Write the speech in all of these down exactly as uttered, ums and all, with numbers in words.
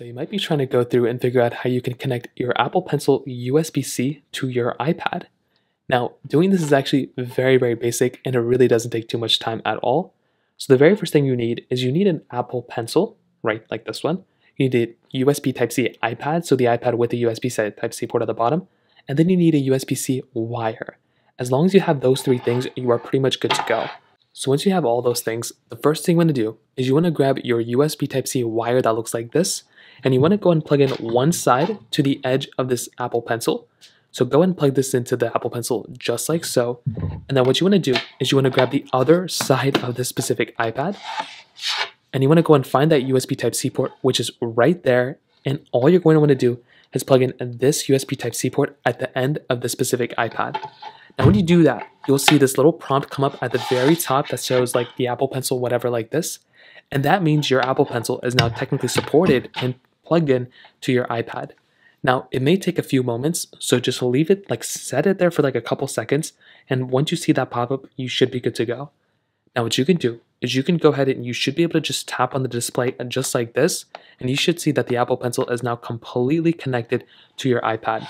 So you might be trying to go through and figure out how you can connect your Apple Pencil U S B C to your iPad. Now, doing this is actually very, very basic, and it really doesn't take too much time at all. So the very first thing you need is you need an Apple Pencil, right, like this one. You need a U S B Type-C iPad, so the iPad with the U S B Type-C port at the bottom, and then you need a U S B C wire. As long as you have those three things, you are pretty much good to go. So once you have all those things, the first thing you want to do is you want to grab your U S B Type-C wire that looks like this, and you want to go and plug in one side to the edge of this Apple Pencil. So go and plug this into the Apple Pencil just like so, and then what you want to do is you want to grab the other side of this specific iPad, and you want to go and find that U S B Type-C port, which is right there, and all you're going to want to do is plug in this U S B Type-C port at the end of the specific iPad. Now when you do that, you'll see this little prompt come up at the very top that shows like the Apple Pencil whatever like this, and that means your Apple Pencil is now technically supported and plugged in to your iPad. Now it may take a few moments, so just leave it, like set it there for like a couple seconds, and once you see that pop up, you should be good to go. Now what you can do is you can go ahead and you should be able to just tap on the display and just like this, and you should see that the Apple Pencil is now completely connected to your iPad.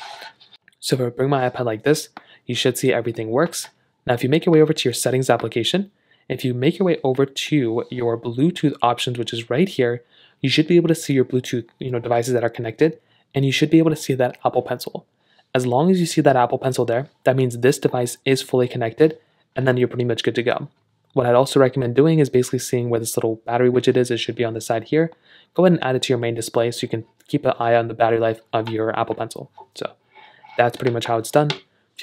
So if I bring my iPad like this, you should see everything works. Now if you make your way over to your settings application, if you make your way over to your Bluetooth options, which is right here, you should be able to see your Bluetooth, you know, devices that are connected, and you should be able to see that Apple Pencil. As long as you see that Apple Pencil there, that means this device is fully connected, and then you're pretty much good to go. What I'd also recommend doing is basically seeing where this little battery widget is. It should be on the side here. Go ahead and add it to your main display so you can keep an eye on the battery life of your Apple Pencil. So that's pretty much how it's done. If